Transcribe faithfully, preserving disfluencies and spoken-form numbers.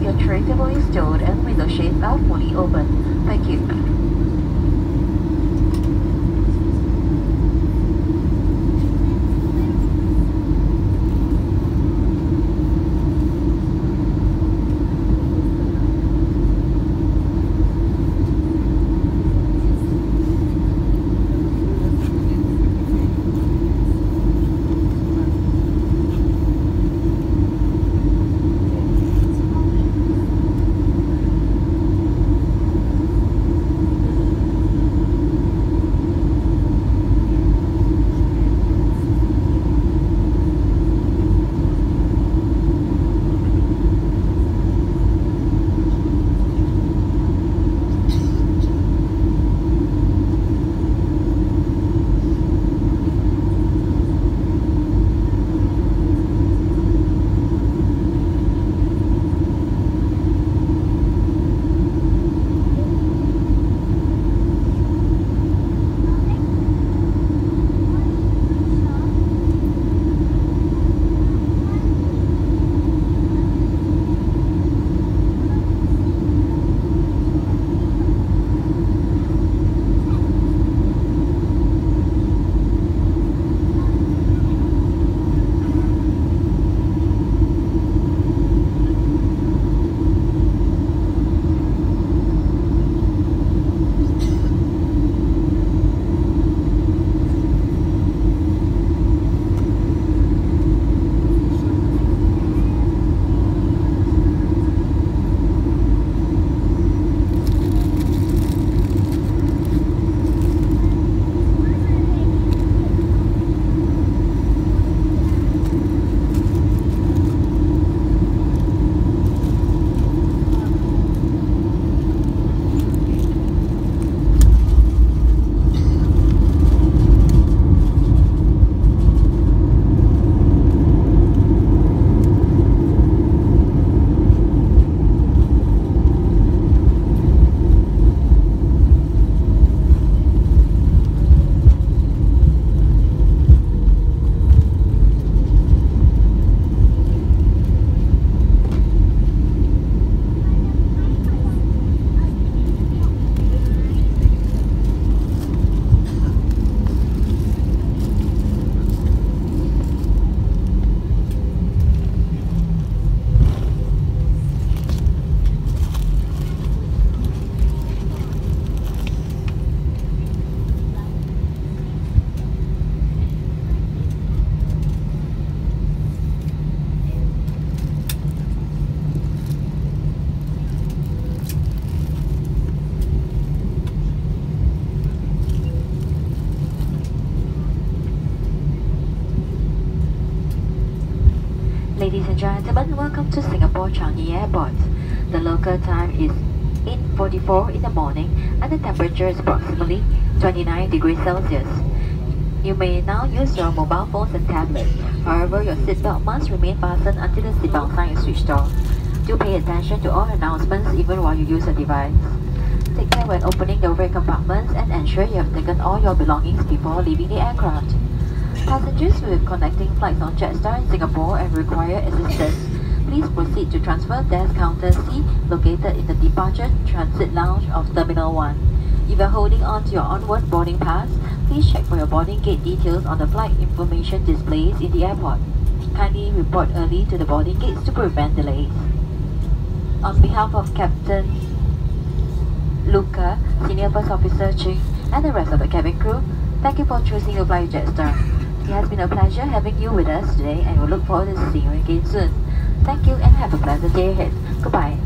Your tray table is stored and window shades are fully open. Thank you. Ladies and gentlemen, welcome to Singapore Changi Airport. The local time is eight forty-four in the morning and the temperature is approximately twenty-nine degrees Celsius. You may now use your mobile phones and tablets. However, your seatbelt must remain fastened until the seatbelt sign is switched off. Do pay attention to all announcements even while you use your device. Take care when opening the overhead compartments and ensure you have taken all your belongings before leaving the aircraft. Passengers with connecting flights on Jetstar in Singapore and require assistance, please proceed to transfer desk counter C located in the departure transit lounge of Terminal one. If you are holding on to your onward boarding pass, please check for your boarding gate details on the flight information displays in the airport. Kindly report early to the boarding gates to prevent delays. On behalf of Captain Luca, Senior First Officer Ching, and the rest of the cabin crew, thank you for choosing to fly with Jetstar. It has been a pleasure having you with us today and we look forward to seeing you again soon. Thank you and have a pleasant day ahead. Goodbye.